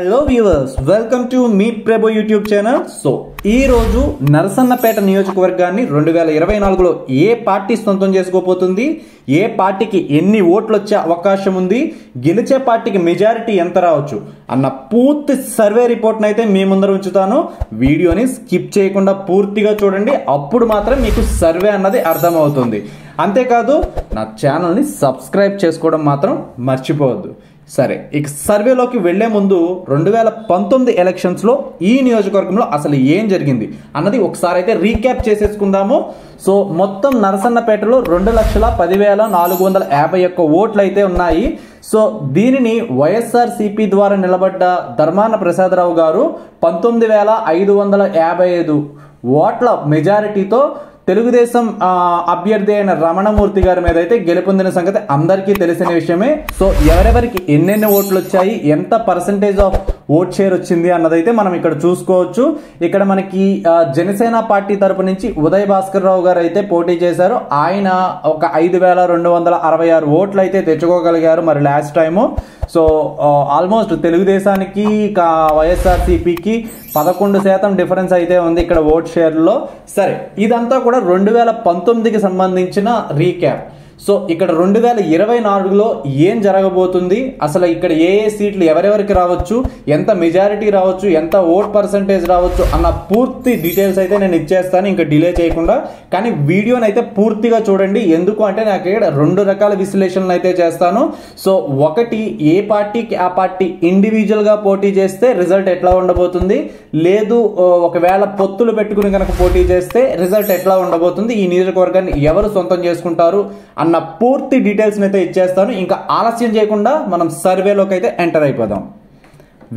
Hello viewers, welcome to మీ ప్రేబో YouTube channel. So ఈ రోజు నరసన్నపేట నియోజకవర్గాన్ని 2024లో ఏ పార్టీ సొంతం చేసుకోబోతుంది, ఏ పార్టీకి ఎన్ని ఓట్లు వచ్చే అవకాశం ఉంది, గెలిచే పార్టీకి మెజారిటీ ఎంత రావచ్చు అన్న పూర్తి సర్వే రిపోర్ట్ని అయితే మీ ముందర ఉంచుతాను. వీడియోని స్కిప్ చేయకుండా పూర్తిగా చూడండి, అప్పుడు మాత్రం మీకు సర్వే అన్నది అర్థమవుతుంది. అంతేకాదు నా ఛానల్ని సబ్స్క్రైబ్ చేసుకోవడం మాత్రం మర్చిపోవద్దు. సరే, ఇక సర్వేలోకి వెళ్లే ముందు 2019 ఎలక్షన్స్లో ఈ నియోజకవర్గంలో అసలు ఏం జరిగింది అన్నది ఒకసారి అయితే రీక్యాప్ చేసేసుకుందాము. సో మొత్తం నరసన్నపేటలో 2,10,451 ఓట్లు అయితే ఉన్నాయి. సో దీనిని వైఎస్ఆర్సీపీ ద్వారా నిలబడ్డ ధర్మాన ప్రసాదరావు గారు 19,555 ఓట్ల మెజారిటీతో తెలుగుదేశం అభ్యర్థి అయిన రమణమూర్తి గారి మీద అయితే గెలుపొందిన సంగతి అందరికీ తెలిసిన విషయమే. సో ఎవరెవరికి ఎన్నెన్ని ఓట్లు వచ్చాయి, ఎంత పర్సంటేజ్ ఆఫ్ ఓట్ షేర్ వచ్చింది అన్నదైతే మనం ఇక్కడ చూసుకోవచ్చు. ఇక్కడ మనకి జనసేన పార్టీ తరపు నుంచి ఉదయ్ భాస్కర్ రావు గారు అయితే పోటీ చేశారు. ఆయన ఒక 5,266 ఓట్లు అయితే తెచ్చుకోగలిగారు మరి లాస్ట్ టైము. సో ఆల్మోస్ట్ తెలుగుదేశానికి వైఎస్ఆర్సీపీకి 11% డిఫరెన్స్ అయితే ఉంది ఇక్కడ ఓట్ షేర్లో. సరే, ఇదంతా కూడా 2019కి సంబంధించిన రీక్యాప్. సో ఇక్కడ 2024లో ఏం జరగబోతుంది, అసలు ఇక్కడ ఏ ఏ సీట్లు ఎవరెవరికి రావచ్చు, ఎంత మెజారిటీ రావచ్చు, ఎంత ఓట్ పర్సంటేజ్ రావచ్చు అన్న పూర్తి డీటెయిల్స్ అయితే నేను ఇచ్చేస్తాను, ఇంకా డిలే చేయకుండా. కానీ వీడియోని అయితే పూర్తిగా చూడండి, ఎందుకు అంటే నాకు ఇక్కడ 2 రకాల విశ్లేషణలు అయితే చేస్తాను. సో ఒకటి, ఏ పార్టీకి ఆ పార్టీ ఇండివిజువల్గా పోటీ చేస్తే రిజల్ట్ ఎట్లా ఉండబోతుంది, లేదు ఒకవేళ పొత్తులు పెట్టుకుని కనుక పోటీ చేస్తే రిజల్ట్ ఎట్లా ఉండబోతుంది, ఈ నియోజకవర్గాన్ని ఎవరు సొంతం చేసుకుంటారు అన్న పూర్తి డీటెయిల్స్ని అయితే ఇచ్చేస్తాను. ఇంకా ఆలస్యం చేయకుండా మనం సర్వేలోకి అయితే ఎంటర్ అయిపోదాం.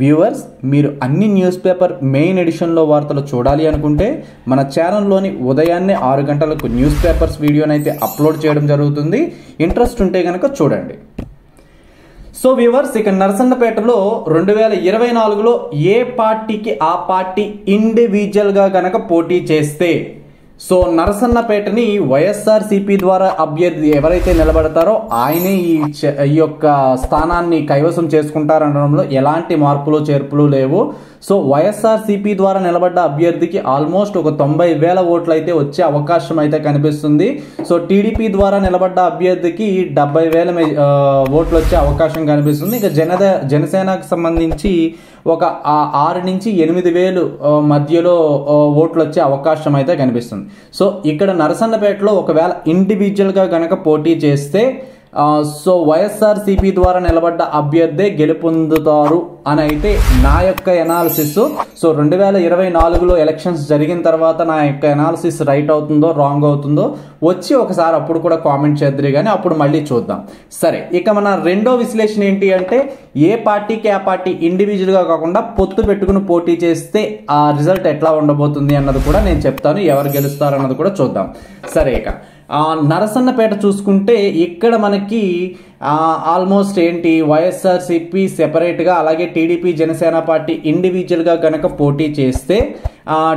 వ్యూవర్స్, మీరు అన్ని న్యూస్ పేపర్ మెయిన్ ఎడిషన్లో వార్తలు చూడాలి అనుకుంటే మన ఛానల్లోని ఉదయాన్నే 6 గంటలకు న్యూస్ పేపర్స్ వీడియోని అయితే అప్లోడ్ చేయడం జరుగుతుంది. ఇంట్రెస్ట్ ఉంటే కనుక చూడండి. సో వ్యూవర్స్, ఇక నరసన్నపేటలో 2024లో ఏ పార్టీకి ఆ పార్టీ ఇండివిజువల్గా కనుక పోటీ చేస్తే, సో నరసన్నపేటని వైఎస్ఆర్సీపీ ద్వారా అభ్యర్థి ఎవరైతే నిలబడతారో ఆయనే ఈ యొక్క స్థానాన్ని కైవసం చేసుకుంటారనడంలో ఎలాంటి మార్పులు చేర్పులు లేవు. సో వైఎస్ఆర్సీపీ ద్వారా నిలబడ్డ అభ్యర్థికి ఆల్మోస్ట్ ఒక 90,000 ఓట్లు అయితే వచ్చే అవకాశం అయితే కనిపిస్తుంది. సో టీడీపీ ద్వారా నిలబడ్డ అభ్యర్థికి 70,000 ఓట్లు వచ్చే అవకాశం కనిపిస్తుంది. ఇక జనసేనకు సంబంధించి ఒక 6 నుంచి 8,000 మధ్యలో ఓట్లు వచ్చే అవకాశం అయితే కనిపిస్తుంది. సో ఇక్కడ నరసన్నపేటలో ఒకవేళ ఇండివిజువల్గా కనుక పోటీ చేస్తే సో వైఎస్ఆర్సీపీ ద్వారా నిలబడ్డ అభ్యర్థే గెలుపొందుతారు అని అయితే నా యొక్క ఎనాలిసిస్. సో 2024లో ఎలక్షన్స్ జరిగిన తర్వాత నా యొక్క ఎనాలిసిస్ రైట్ అవుతుందో రాంగ్ అవుతుందో వచ్చి ఒకసారి అప్పుడు కూడా కామెంట్ చేద్దరు, కానీ అప్పుడు మళ్ళీ చూద్దాం. సరే, ఇక మన రెండో విశ్లేషణ ఏంటి అంటే, ఏ పార్టీకి ఆ పార్టీ ఇండివిజువల్గా కాకుండా పొత్తు పెట్టుకుని పోటీ చేస్తే ఆ రిజల్ట్ ఎట్లా ఉండబోతుంది అన్నది కూడా నేను చెప్తాను, ఎవరు గెలుస్తారు అన్నది కూడా చూద్దాం. సరే, ఇక నరసన్నపేట చూసుకుంటే ఇక్కడ మనకి ఆల్మోస్ట్ ఏంటి వైఎస్ఆర్సీపీ సెపరేట్గా, అలాగే టీడీపీ జనసేన పార్టీ ఇండివిజువల్గా కనుక పోటీ చేస్తే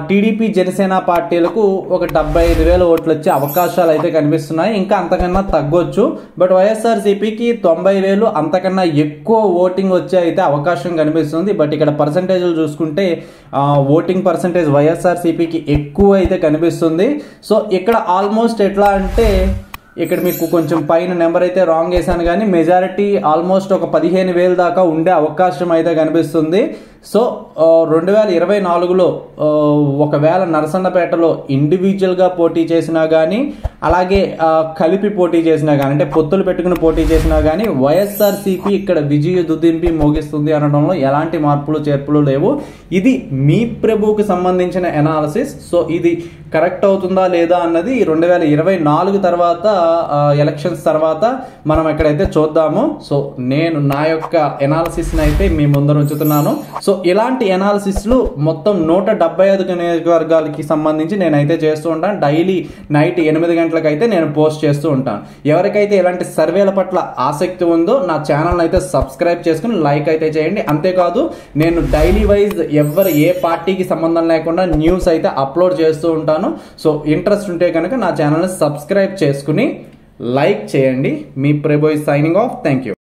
టీడీపీ జనసేన పార్టీలకు ఒక 75,000 ఓట్లు వచ్చే అవకాశాలు అయితే కనిపిస్తున్నాయి. ఇంకా అంతకన్నా తగ్గొచ్చు, బట్ వైఎస్ఆర్సీపీకి 90,000 అంతకన్నా ఎక్కువ ఓటింగ్ వచ్చే అయితే అవకాశం కనిపిస్తుంది. బట్ ఇక్కడ పర్సంటేజ్లు చూసుకుంటే ఓటింగ్ పర్సంటేజ్ వైఎస్ఆర్సీపీకి ఎక్కువ అయితే కనిపిస్తుంది. సో ఇక్కడ ఆల్మోస్ట్ ఎట్లా అంటే, ఇక్కడ మీకు కొంచెం పైన నెంబర్ అయితే రాంగ్ వేసాను, కానీ మెజారిటీ ఆల్మోస్ట్ ఒక 15,000 దాకా ఉండే అవకాశం అయితే కనిపిస్తుంది. సో 2024లో ఒకవేళ నరసన్నపేటలో ఇండివిజువల్గా పోటీ చేసినా కానీ, అలాగే కలిపి పోటీ చేసినా కానీ, అంటే పొత్తులు పెట్టుకుని పోటీ చేసినా కానీ వైఎస్ఆర్సీపీ ఇక్కడ విజయ దుదింపి మోగిస్తుంది అనడంలో ఎలాంటి మార్పులు చేర్పులు లేవు. ఇది మీ ప్రభుకి సంబంధించిన ఎనాలిసిస్. సో ఇది కరెక్ట్ అవుతుందా లేదా అన్నది 2024 తర్వాత ఎలక్షన్స్ తర్వాత మనం ఎక్కడైతే చూద్దాము. సో నేను నా యొక్క ఎనాలిసిస్ని అయితే మీ ముందర ఉంచుతున్నాను. సో ఇలాంటి ఎనాలిసిస్లు మొత్తం 175 నియోజకవర్గాలకి సంబంధించి నేనైతే చేస్తూ ఉంటాను. డైలీ నైట్ 8 గంటలకు అయితే నేను పోస్ట్ చేస్తూ ఉంటాను. ఎవరికైతే ఇలాంటి సర్వేల పట్ల ఆసక్తి ఉందో నా ఛానల్ని అయితే సబ్స్క్రైబ్ చేసుకుని లైక్ అయితే చేయండి. అంతేకాదు నేను డైలీ వైజ్ ఎవరు ఏ పార్టీకి సంబంధం లేకుండా న్యూస్ అయితే అప్లోడ్ చేస్తూ ఉంటాను. సో ఇంట్రెస్ట్ ఉంటే కనుక నా ఛానల్ని సబ్స్క్రైబ్ చేసుకుని లైక్ చేయండి. మీ ప్రేబోయ్ సైనింగ్ ఆఫ్. Thank you.